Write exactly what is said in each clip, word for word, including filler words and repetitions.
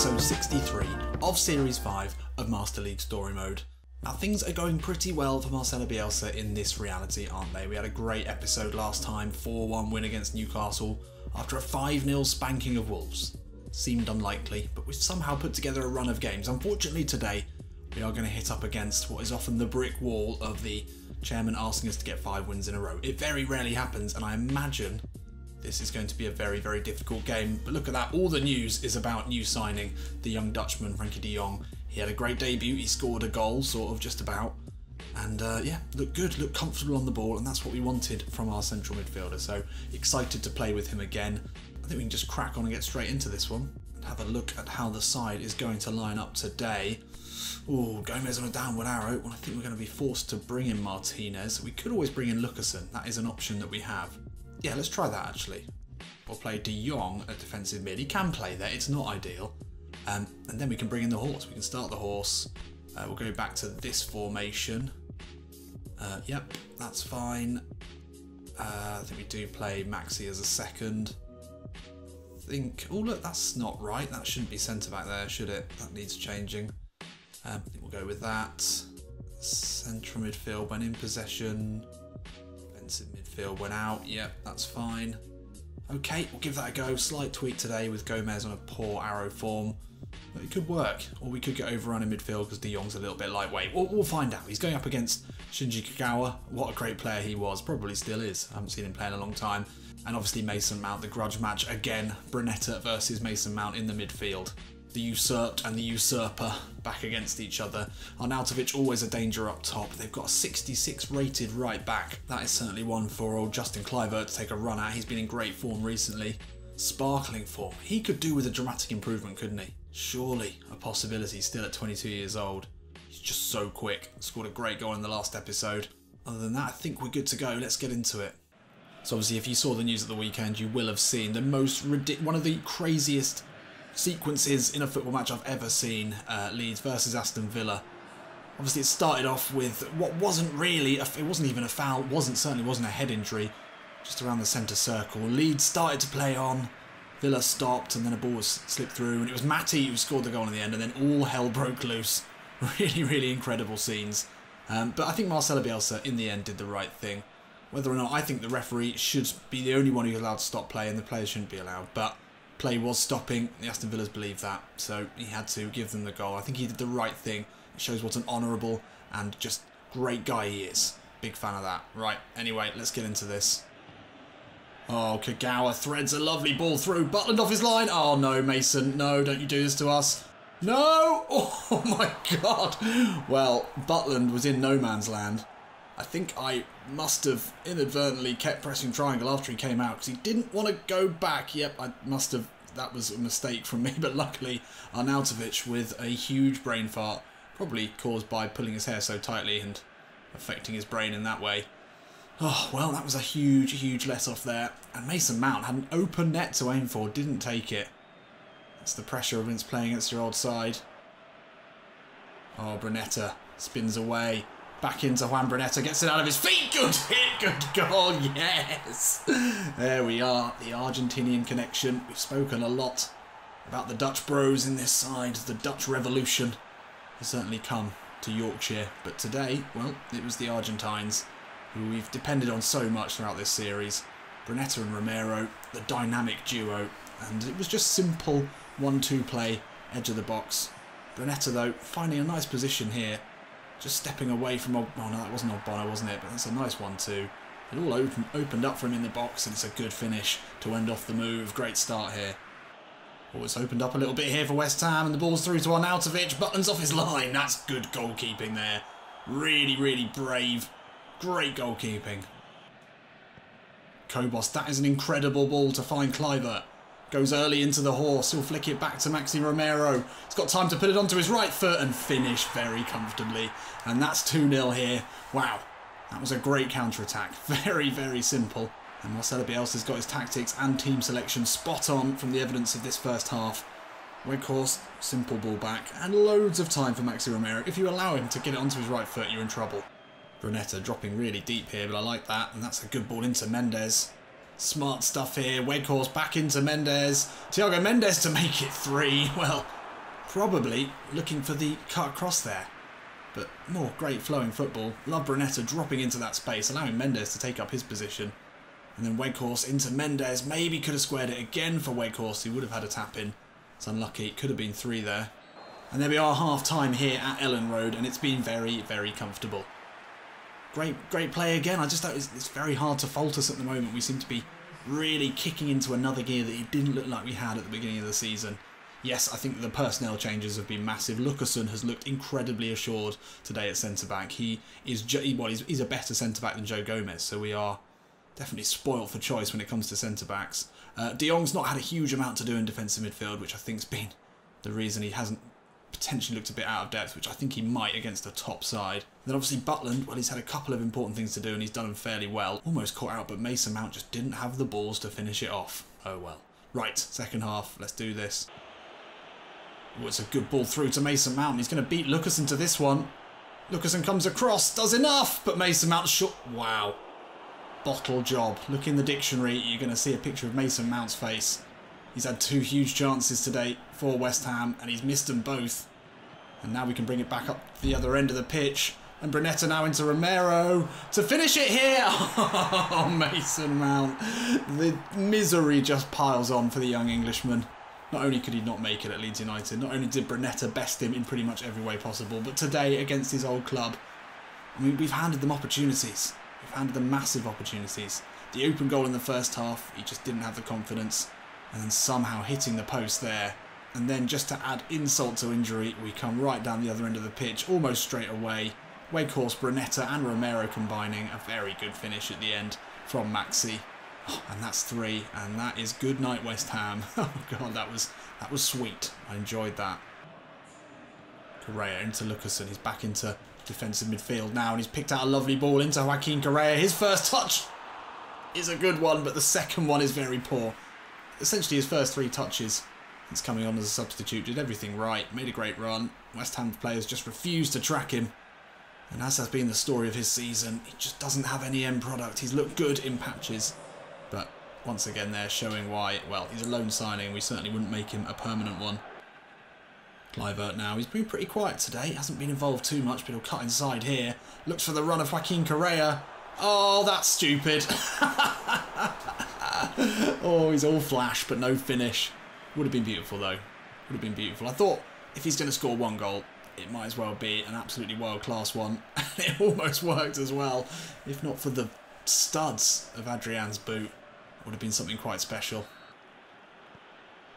episode sixty-three of series five of Master League Story Mode. Now, things are going pretty well for Marcelo Bielsa in this reality, aren't they? We had a great episode last time, four one win against Newcastle after a five nil spanking of Wolves. Seemed unlikely, but we've somehow put together a run of games. Unfortunately today, we are going to hit up against what is often the brick wall of the chairman asking us to get five wins in a row. It very rarely happens, and I imagine this is going to be a very, very difficult game. But look at that, all the news is about new signing, the young Dutchman, Frenkie de Jong. He had a great debut, he scored a goal, sort of, just about. And uh, yeah, looked good, looked comfortable on the ball, and that's what we wanted from our central midfielder. So excited to play with him again. I think we can just crack on and get straight into this one and have a look at how the side is going to line up today. Ooh, Gomez on a downward arrow. Well, I think we're going to be forced to bring in Martinez. We could always bring in Lucassen. That is an option that we have. Yeah, let's try that actually. We'll play De Jong at defensive mid. He can play there, it's not ideal. Um, and then we can bring in the horse. We can start the horse. Uh, we'll go back to this formation. Uh, yep, that's fine. Uh, I think we do play Maxi as a second. I think, oh look, that's not right. That shouldn't be centre back there, should it? That needs changing. Um, I think we'll go with that. Central midfield when in possession. Defensive midfield when out. Yep, that's fine. Okay, we'll give that a go. Slight tweak today with Gomez on a poor arrow form. But it could work. Or we could get overrun in midfield because De Jong's a little bit lightweight. We'll, we'll find out. He's going up against Shinji Kagawa. What a great player he was. Probably still is. I haven't seen him play in a long time. And obviously Mason Mount, the grudge match again. Brunetta versus Mason Mount in the midfield. The usurped and the usurper back against each other. Arnautovic always a danger up top. They've got a sixty-six rated right back. That is certainly one for old Justin Kluivert to take a run at. He's been in great form recently. Sparkling form. He could do with a dramatic improvement, couldn't he? Surely a possibility still at twenty-two years old. He's just so quick. Scored a great goal in the last episode. Other than that, I think we're good to go. Let's get into it. So obviously if you saw the news at the weekend, you will have seen the most ridiculous, one of the craziest sequences in a football match I've ever seen, uh, Leeds versus Aston Villa. Obviously it started off with what wasn't really, a, it wasn't even a foul, wasn't certainly wasn't a head injury, just around the centre circle. Leeds started to play on, Villa stopped, and then a ball was slipped through, and it was Matty who scored the goal in the end, and then all hell broke loose. Really, really incredible scenes. Um, but I think Marcelo Bielsa in the end did the right thing. Whether or not, I think the referee should be the only one who's allowed to stop play, and the players shouldn't be allowed, but play was stopping, the Aston Villas believed that, so he had to give them the goal. I think he did the right thing. It shows what an honourable and just great guy he is. Big fan of that. Right, anyway, let's get into this. Oh, Kagawa threads a lovely ball through. Butland off his line. Oh no, Mason, no, don't you do this to us. No! Oh my God! Well, Butland was in no man's land. I think I must have inadvertently kept pressing triangle after he came out because he didn't want to go back. Yep, I must have. That was a mistake from me, but luckily Arnautovic with a huge brain fart, probably caused by pulling his hair so tightly and affecting his brain in that way. Oh, well, that was a huge, huge let-off there. And Mason Mount had an open net to aim for, didn't take it. That's the pressure of it's playing against your old side. Oh, Brunetta spins away. Back into Juan Brunetta, gets it out of his feet. Good hit, good goal, yes. There we are, the Argentinian connection. We've spoken a lot about the Dutch bros in this side. The Dutch revolution has certainly come to Yorkshire. But today, well, it was the Argentines who we've depended on so much throughout this series. Brunetta and Romero, the dynamic duo. And it was just simple one two play, edge of the box. Brunetta, though, finding a nice position here. Just stepping away from... Oh, no, that wasn't Ogbonna, wasn't it? But that's a nice one, too. It all open, opened up for him in the box, and it's a good finish to end off the move. Great start here. Oh, it's opened up a little bit here for West Ham, and the ball's through to Arnautovic. Butland's off his line. That's good goalkeeping there. Really, really brave. Great goalkeeping. Kobos, that is an incredible ball to find Kluivert. Goes early into the horse. He'll flick it back to Maxi Romero. He's got time to put it onto his right foot and finish very comfortably. And that's two nil here. Wow, that was a great counter-attack. Very, very simple. And Marcelo Bielsa's got his tactics and team selection spot on from the evidence of this first half. Weghorst, simple ball back. And loads of time for Maxi Romero. If you allow him to get it onto his right foot, you're in trouble. Brunetta dropping really deep here, but I like that. And that's a good ball into Mendes. Smart stuff here. Weghorst back into Mendes. Tiago Mendes to make it three. Well, probably looking for the cut across there. But more great flowing football. Love Brunetta dropping into that space, allowing Mendes to take up his position. And then Weghorst into Mendes. Maybe could have squared it again for Weghorst. He would have had a tap in. It's unlucky. It could have been three there. And there we are, half time here at Elland Road. And it's been very, very comfortable. Great, great play again. I just thought it's very hard to fault us at the moment. We seem to be really kicking into another gear that it didn't look like we had at the beginning of the season. Yes, I think the personnel changes have been massive. Lucassen has looked incredibly assured today at centre-back. He is well, he's, he's a better centre-back than Joe Gomez, so we are definitely spoilt for choice when it comes to centre-backs. Uh, De Jong's not had a huge amount to do in defensive midfield, which I think's been the reason he hasn't potentially looked a bit out of depth, which I think he might against the top side. And then obviously Butland, well, he's had a couple of important things to do and he's done them fairly well. Almost caught out, but Mason Mount just didn't have the balls to finish it off. Oh well. Right, second half, let's do this. Oh, it's a good ball through to Mason Mount. He's going to beat Lucassen to this one. Lucassen comes across, does enough, but Mason Mount shot. Wow. Bottle job. Look in the dictionary, you're going to see a picture of Mason Mount's face. He's had two huge chances today for West Ham, and he's missed them both. And now we can bring it back up to the other end of the pitch. And Brunetta now into Romero to finish it here. Oh, Mason Mount. The misery just piles on for the young Englishman. Not only could he not make it at Leeds United, not only did Brunetta best him in pretty much every way possible, but today against his old club, I mean, we've handed them opportunities. We've handed them massive opportunities. The open goal in the first half, he just didn't have the confidence. And then somehow hitting the post there. And then just to add insult to injury, we come right down the other end of the pitch, almost straight away. Weghorst, Brunetta and Romero combining. A very good finish at the end from Maxi. Oh, and that's three, and that is good night, West Ham. Oh, God, that was that was sweet. I enjoyed that. Correa into Lucassen. He's back into defensive midfield now, and he's picked out a lovely ball into Joaquin Correa. His first touch is a good one, but the second one is very poor. Essentially, his first three touches since coming on as a substitute did everything right, made a great run. West Ham players just refused to track him. And as has been the story of his season, he just doesn't have any end product. He's looked good in patches. But once again there, showing why, well, he's a loan signing and we certainly wouldn't make him a permanent one. Kluivert now, he's been pretty quiet today. Hasn't been involved too much, but he'll cut inside here. Looks for the run of Joaquin Correa. Oh, that's stupid. Oh, he's all flash, but no finish. Would have been beautiful, though. Would have been beautiful. I thought if he's going to score one goal, it might as well be an absolutely world-class one. And it almost worked as well, if not for the studs of Adrian's boot. Would have been something quite special.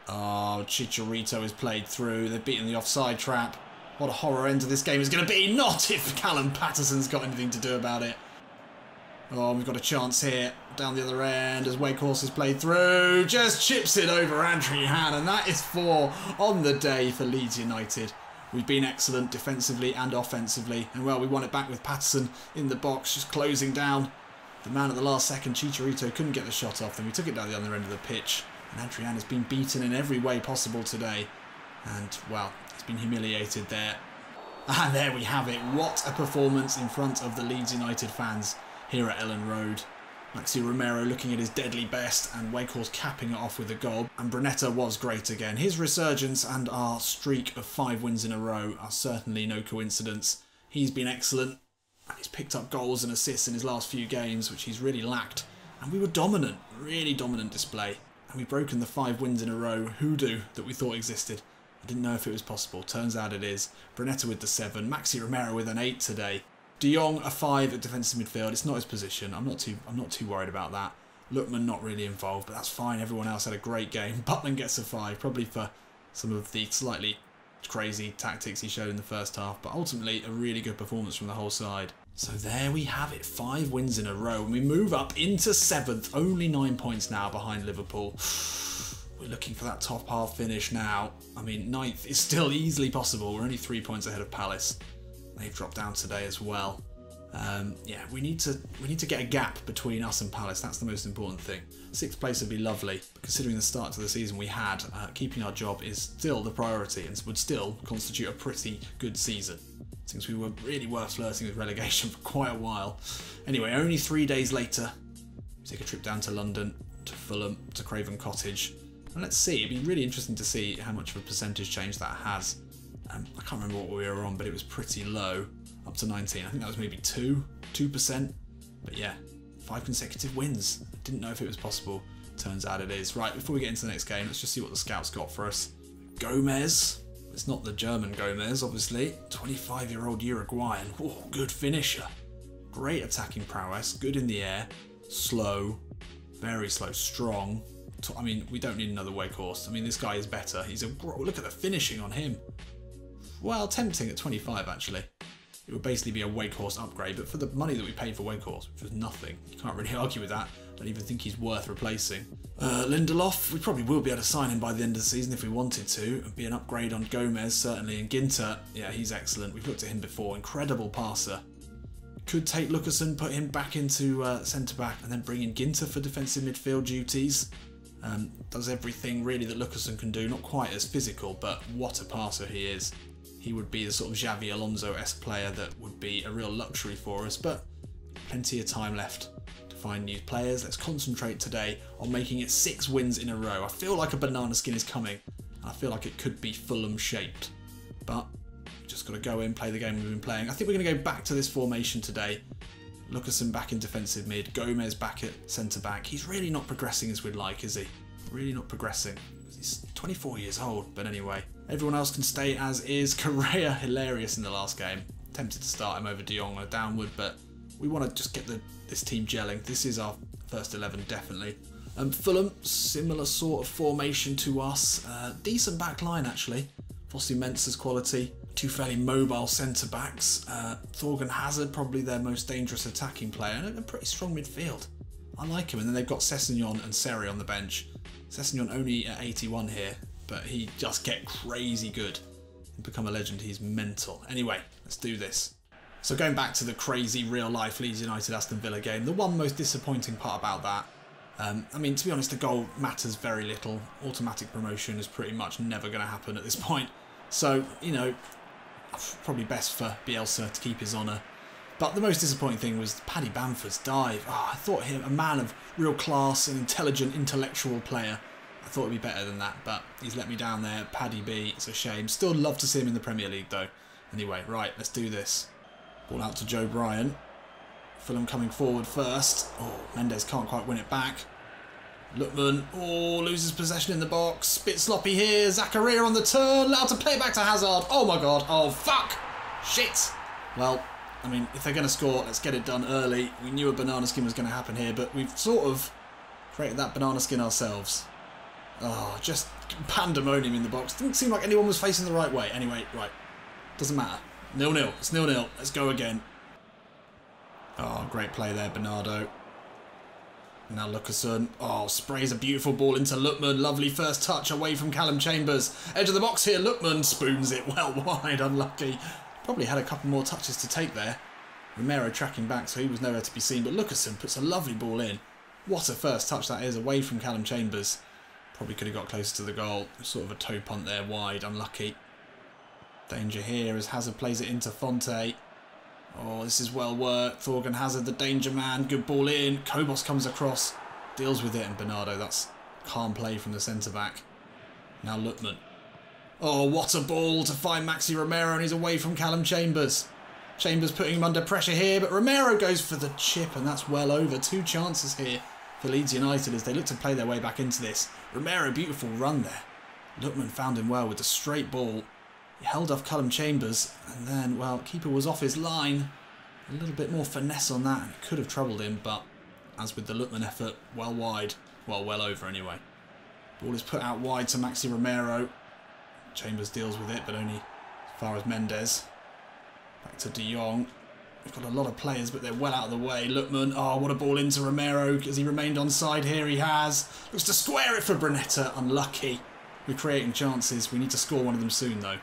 Oh, Chicharito is played through. They've beaten the offside trap. What a horror end to this game is going to be. Not if Callum Patterson's got anything to do about it. Oh, we've got a chance here. Down the other end as Weghorst is played through. Just chips it over Andre Han. And that is four on the day for Leeds United. We've been excellent defensively and offensively. And, well, we won it back with Patterson in the box, just closing down. The man at the last second, Chicharito, couldn't get the shot off. Then we took it down the other end of the pitch. And Adrian has been beaten in every way possible today. And, well, he's been humiliated there. And there we have it. What a performance in front of the Leeds United fans here at Elland Road. Maxi Romero looking at his deadly best and Weghorst capping it off with a goal. And Brunetta was great again. His resurgence and our streak of five wins in a row are certainly no coincidence. He's been excellent. And he's picked up goals and assists in his last few games, which he's really lacked. And we were dominant, really dominant display. And we've broken the five wins in a row hoodoo that we thought existed. I didn't know if it was possible. Turns out it is. Brunetta with the seven, Maxi Romero with an eight today. De Jong a five at defensive midfield. It's not his position. I'm not too. I'm not too worried about that. Lookman not really involved, but that's fine. Everyone else had a great game. Butland gets a five, probably for some of the slightly crazy tactics he showed in the first half, but ultimately a really good performance from the whole side. So there we have it, five wins in a row, and we move up into seventh, only nine points now behind Liverpool. We're looking for that top half finish now. I mean, ninth is still easily possible. We're only three points ahead of Palace. They've dropped down today as well. Um, yeah, we need to we need to get a gap between us and Palace. That's the most important thing. Sixth place would be lovely, but considering the start to the season we had, uh, keeping our job is still the priority and would still constitute a pretty good season, since we were really were flirting with relegation for quite a while. Anyway, only three days later, we take a trip down to London, to Fulham, to Craven Cottage, and let's see. It'd be really interesting to see how much of a percentage change that has um, I can't remember what we were on, but it was pretty low, up to nineteen. I think that was maybe two, two percent. But yeah, five consecutive wins. Didn't know if it was possible. Turns out it is. Right, before we get into the next game, let's just see what the scouts got for us. Gomez. It's not the German Gomez, obviously. twenty-five-year-old Uruguayan. Whoa, good finisher. Great attacking prowess. Good in the air. Slow. Very slow. Strong. I mean, we don't need another Weghorst. I mean, this guy is better. He's a... Look at the finishing on him. Well, tempting at twenty-five, actually. It would basically be a Weghorst upgrade, but for the money that we paid for Weghorst, which was nothing, you can't really argue with that. I don't even think he's worth replacing. Uh, Lindelof, we probably will be able to sign him by the end of the season if we wanted to. It'd be an upgrade on Gomez, certainly. And Ginter, yeah, he's excellent. We've looked at him before. Incredible passer. Could take Lucassen, put him back into uh, centre-back, and then bring in Ginter for defensive midfield duties. Um, does everything, really, that Lucassen can do. Not quite as physical, but what a passer he is. He would be the sort of Xavi Alonso-esque player that would be a real luxury for us, but plenty of time left to find new players. Let's concentrate today on making it six wins in a row. I feel like a banana skin is coming, and I feel like it could be Fulham shaped, but just got to go in, play the game we've been playing. I think we're going to go back to this formation today. Lucassen back in defensive mid, Gomez back at centre-back. He's really not progressing as we'd like, is he? Really not progressing. He's twenty-four years old, but anyway. Everyone else can stay as is. Correa, hilarious in the last game. Tempted to start him over De Jong on a downward, but we want to just get the, this team gelling. This is our first eleven, definitely. Um, Fulham, similar sort of formation to us. Uh, decent back line, actually. Fosu-Mensah's quality. Two fairly mobile centre-backs. Uh, Thorgan Hazard, probably their most dangerous attacking player. And a pretty strong midfield. I like him. And then they've got Sessegnon and Seri on the bench. Sessegnon only at eighty-one here. But he just get crazy good and become a legend. He's mental. Anyway, let's do this. So going back to the crazy real-life Leeds United Aston Villa game, the one most disappointing part about that, um, I mean, to be honest, the goal matters very little. Automatic promotion is pretty much never going to happen at this point. So, you know, probably best for Bielsa to keep his honour. But the most disappointing thing was Paddy Bamford's dive. Oh, I thought him, a man of real class, an intelligent, intellectual player. I thought it'd be better than that, but he's let me down there. Paddy B, it's a shame. Still love to see him in the Premier League, though. Anyway, right, let's do this. Ball out to Joe Bryan. Fulham coming forward first. Oh, Mendes can't quite win it back. Lookman, oh, loses possession in the box. Bit sloppy here. Zakaria on the turn. Allowed to play back to Hazard. Oh, my God. Oh, fuck. Shit. Well, I mean, if they're going to score, let's get it done early. We knew a banana skin was going to happen here, but we've sort of created that banana skin ourselves. Oh, just pandemonium in the box. Didn't seem like anyone was facing the right way. Anyway, right. Doesn't matter. nil nil. It's nil nil. Let's go again. Oh, great play there, Bernardo. Now Lucassen. Oh, sprays a beautiful ball into Lookman. Lovely first touch away from Callum Chambers. Edge of the box here. Lookman spoons it well wide. Unlucky. Probably had a couple more touches to take there. Romero tracking back, so he was nowhere to be seen. But Lucassen puts a lovely ball in. What a first touch that is away from Callum Chambers. Probably could have got closer to the goal. Sort of a toe punt there wide. Unlucky. Danger here as Hazard plays it into Fonte. Oh, this is well worked. Thorgan Hazard, the danger man. Good ball in. Kobos comes across. Deals with it. And Bernardo, that's calm play from the centre-back. Now Lookman. Oh, what a ball to find Maxi Romero. And he's away from Callum Chambers. Chambers putting him under pressure here. But Romero goes for the chip. And that's well over. Two chances here for Leeds United as they look to play their way back into this. Romero, beautiful run there. Lookman found him well with the straight ball. He held off Callum Chambers and then, well, keeper was off his line. A little bit more finesse on that and it could have troubled him, but as with the Lookman effort, well wide. Well, well over anyway. Ball is put out wide to Maxi Romero. Chambers deals with it, but only as far as Mendes. Back to De Jong. We've got a lot of players, but they're well out of the way. Lookman, oh, what a ball into Romero. Has he remained onside here? He has. Looks to square it for Brunetta. Unlucky. We're creating chances. We need to score one of them soon, though.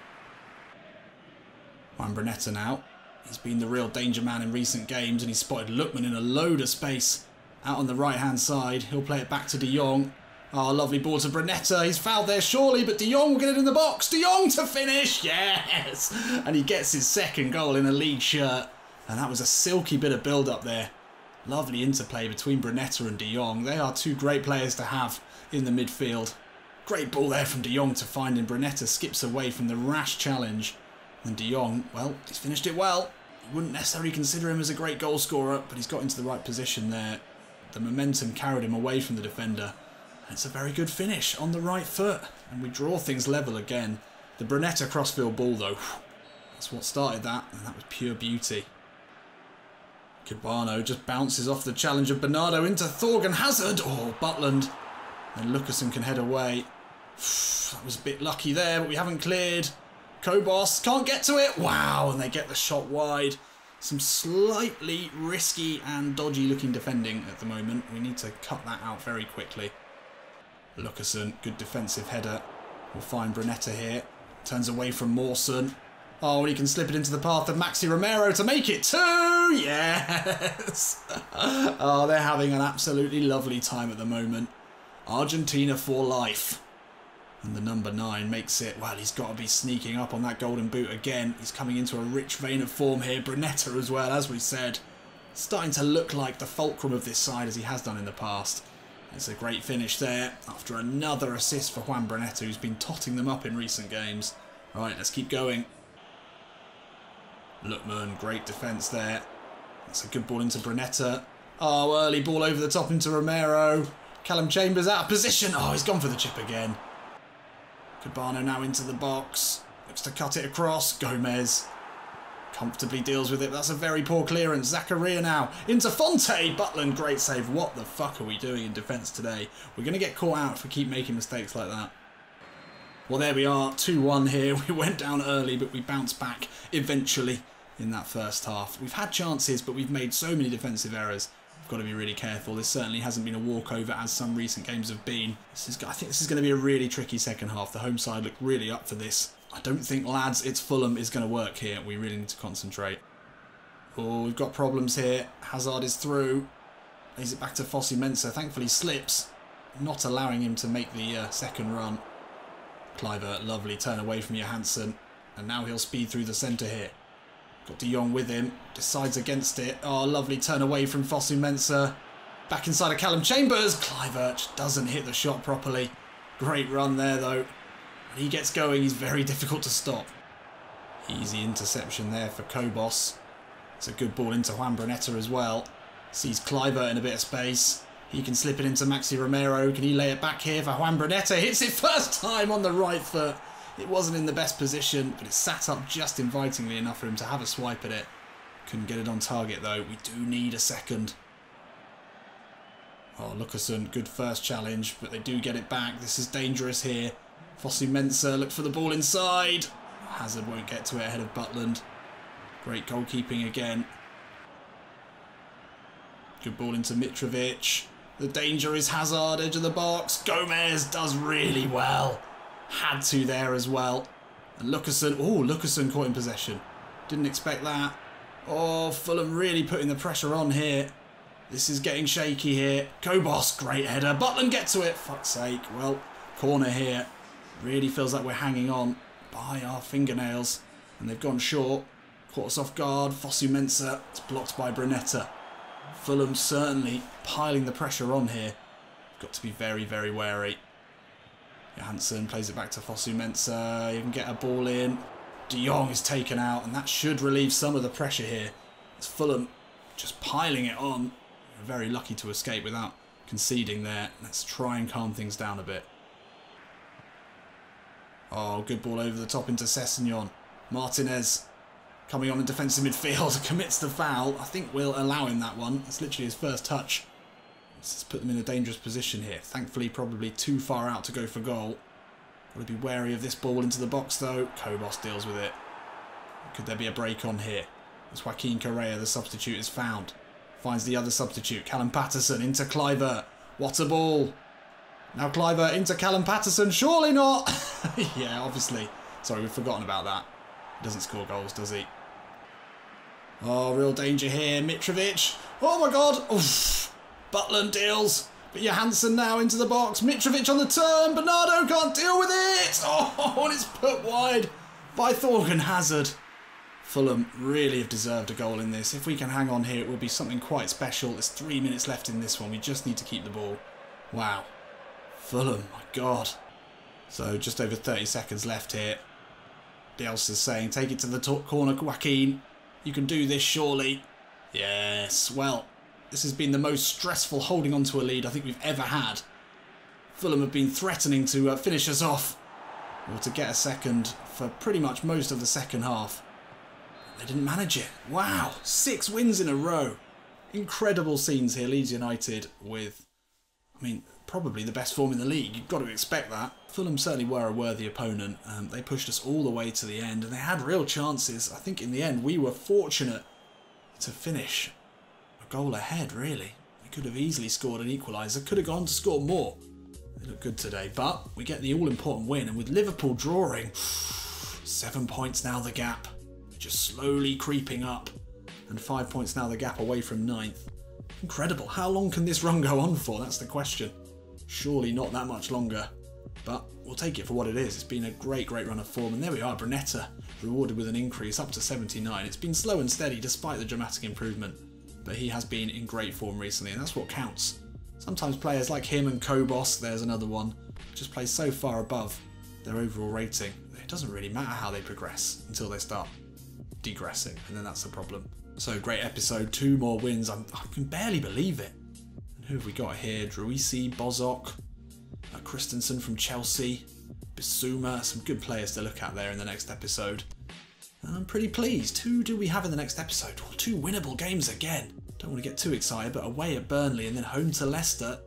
Juan Brunetta now. He's been the real danger man in recent games, and he spotted Lookman in a load of space out on the right-hand side. He'll play it back to De Jong. Oh, lovely ball to Brunetta. He's fouled there, surely, but De Jong will get it in the box. De Jong to finish. Yes! And he gets his second goal in a league shirt. And that was a silky bit of build-up there. Lovely interplay between Brunetta and De Jong. They are two great players to have in the midfield. Great ball there from De Jong to find him. Brunetta skips away from the rash challenge. And De Jong, well, he's finished it well. You wouldn't necessarily consider him as a great goal scorer, but he's got into the right position there. The momentum carried him away from the defender. And it's a very good finish on the right foot. And we draw things level again. The Brunetta crossfield ball, though, that's what started that, and that was pure beauty. Cabano just bounces off the challenge of Bernardo into Thorgan Hazard. Oh, Butland. And Lucassen can head away. That was a bit lucky there, but we haven't cleared. Kobos can't get to it. Wow, and they get the shot wide. Some slightly risky and dodgy looking defending at the moment. We need to cut that out very quickly. Lucassen, good defensive header. We'll find Brunetta here. Turns away from Mawson. Oh, and he can slip it into the path of Maxi Romero to make it two! Yes! Oh, they're having an absolutely lovely time at the moment. Argentina for life. And the number nine makes it. Well, he's got to be sneaking up on that golden boot again. He's coming into a rich vein of form here. Brunetta as well, as we said. Starting to look like the fulcrum of this side, as he has done in the past. It's a great finish there after another assist for Juan Brunetta, who's been totting them up in recent games. Right, let's keep going. Lookman, great defence there. That's a good ball into Brunetta. Oh, early ball over the top into Romero. Callum Chambers out of position. Oh, he's gone for the chip again. Cabano now into the box. Looks to cut it across. Gomez comfortably deals with it. That's a very poor clearance. Zakaria now into Fonte. Butland, great save. What the fuck are we doing in defence today? We're going to get caught out if we keep making mistakes like that. Well, there we are, two one here. We went down early, but we bounced back eventually in that first half. We've had chances, but we've made so many defensive errors. We've got to be really careful. This certainly hasn't been a walkover, as some recent games have been. This is, I think this is going to be a really tricky second half. The home side look really up for this. I don't think, lads, it's Fulham is going to work here. We really need to concentrate. Oh, we've got problems here. Hazard is through. Lays it back to Fosu-Mensah. Thankfully slips, not allowing him to make the uh, second run. Kluivert, lovely turn away from Johansson, and now he'll speed through the centre here. Got De Jong with him, decides against it. Oh, lovely turn away from Fosu-Mensah. Back inside of Callum Chambers. Kluivert doesn't hit the shot properly. Great run there, though. When he gets going, he's very difficult to stop. Easy interception there for Kobos. It's a good ball into Juan Brunetta as well. Sees Kluivert in a bit of space. He can slip it into Maxi Romero. Can he lay it back here for Juan Brunetta? Hits it first time on the right foot. It wasn't in the best position, but it sat up just invitingly enough for him to have a swipe at it. Couldn't get it on target, though. We do need a second. Oh, Lucassen, good first challenge, but they do get it back. This is dangerous here. Fosu-Mensah look for the ball inside. Hazard won't get to it ahead of Butland. Great goalkeeping again. Good ball into Mitrovic. The danger is Hazard, edge of the box. Gomez does really well. Had to there as well. And Lucassen, oh, Lucassen caught in possession. Didn't expect that. Oh, Fulham really putting the pressure on here. This is getting shaky here. Kobos, great header. Butland get to it. Fuck's sake. Well, corner here. Really feels like we're hanging on by our fingernails. And they've gone short. Caught us off guard. Fosu-Mensah. It's blocked by Brunetta. Fulham certainly piling the pressure on here. Got to be very, very wary. Johansson plays it back to Fosu-Mensah. You can get a ball in. De Jong is taken out, and that should relieve some of the pressure here. It's Fulham just piling it on. We're very lucky to escape without conceding there. Let's try and calm things down a bit. Oh, good ball over the top into Sessegnon. Martinez coming on in defensive midfield, commits the foul. I think we'll allow him that one. It's literally his first touch. Let's just put them in a dangerous position here. Thankfully, probably too far out to go for goal. Got to be wary of this ball into the box, though. Kobos deals with it. Could there be a break on here? As Joaquin Correa, the substitute, is found. Finds the other substitute, Callum Patterson, into Kluivert. What a ball. Now Kluivert into Callum Patterson. Surely not. Yeah, obviously. Sorry, we've forgotten about that. He doesn't score goals, does he? Oh, real danger here. Mitrovic. Oh, my God. Oof. Butland deals. But Johansson now into the box. Mitrovic on the turn. Bernardo can't deal with it. Oh, and it's put wide by Thorgan Hazard. Fulham really have deserved a goal in this. If we can hang on here, it will be something quite special. There's three minutes left in this one. We just need to keep the ball. Wow. Fulham, my God. So just over thirty seconds left here. Bielsa's saying, take it to the top corner, Joaquin. You can do this, surely. Yes, well, this has been the most stressful holding on to a lead I think we've ever had. Fulham have been threatening to uh, finish us off, or to get a second for pretty much most of the second half. They didn't manage it. Wow, six wins in a row. Incredible scenes here. Leeds United with, I mean, probably the best form in the league. You've got to expect that. Fulham certainly were a worthy opponent. Um, they pushed us all the way to the end and they had real chances. I think in the end we were fortunate to finish a goal ahead, really. They could have easily scored an equaliser, could have gone on to score more. They look good today, but we get the all-important win, and with Liverpool drawing, seven points now the gap, just slowly creeping up, and five points now the gap away from ninth. Incredible. How long can this run go on for? That's the question. Surely not that much longer, but we'll take it for what it is. It's been a great, great run of form, and there we are, Brunetta, rewarded with an increase up to seventy-nine. It's been slow and steady despite the dramatic improvement, but he has been in great form recently, and that's what counts. Sometimes players like him and Kobos, there's another one, just play so far above their overall rating. It doesn't really matter how they progress until they start degressing, and then that's the problem. So great episode, two more wins. I'm, I can barely believe it. And who have we got here? Druisi, Bozok, uh, Christensen from Chelsea, Bissouma, some good players to look at there in the next episode. And I'm pretty pleased. Who do we have in the next episode? Well, two winnable games again. Don't want to get too excited, but away at Burnley and then home to Leicester.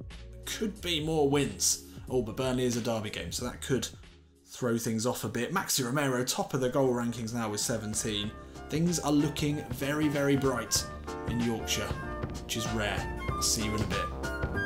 Could be more wins. Oh, but Burnley is a derby game, so that could throw things off a bit. Maxi Romero, top of the goal rankings now with seventeen. Things are looking very, very bright in Yorkshire, which is rare. I'll see you in a bit.